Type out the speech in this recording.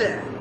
there.